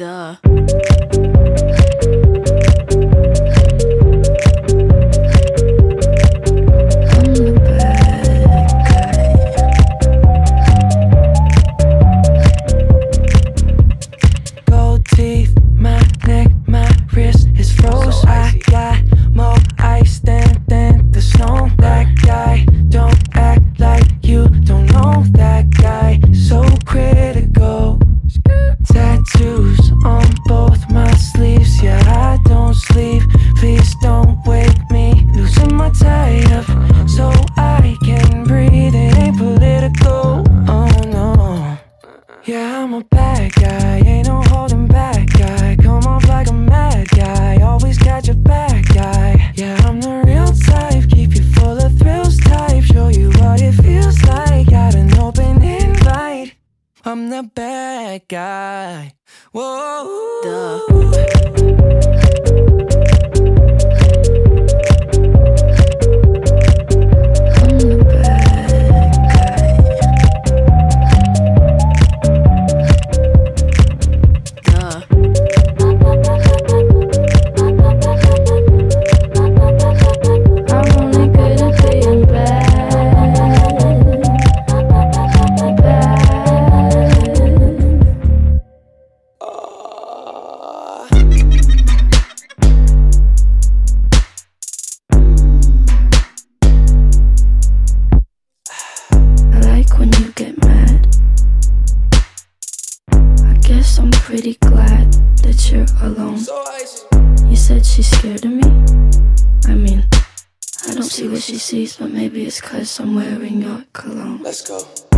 Duh. Yeah, I'm a bad guy, ain't no holding back, guy. Come off like a mad guy, always got your back, guy. Yeah, I'm the real type, keep you full of thrills type. Show you what it feels like, got an open invite. I'm the bad guy. Whoa. Duh. When you get mad, I guess I'm pretty glad that you're alone. You said she's scared of me. I mean, I don't see what she sees, but maybe it's 'cause I'm wearing your cologne. Let's go.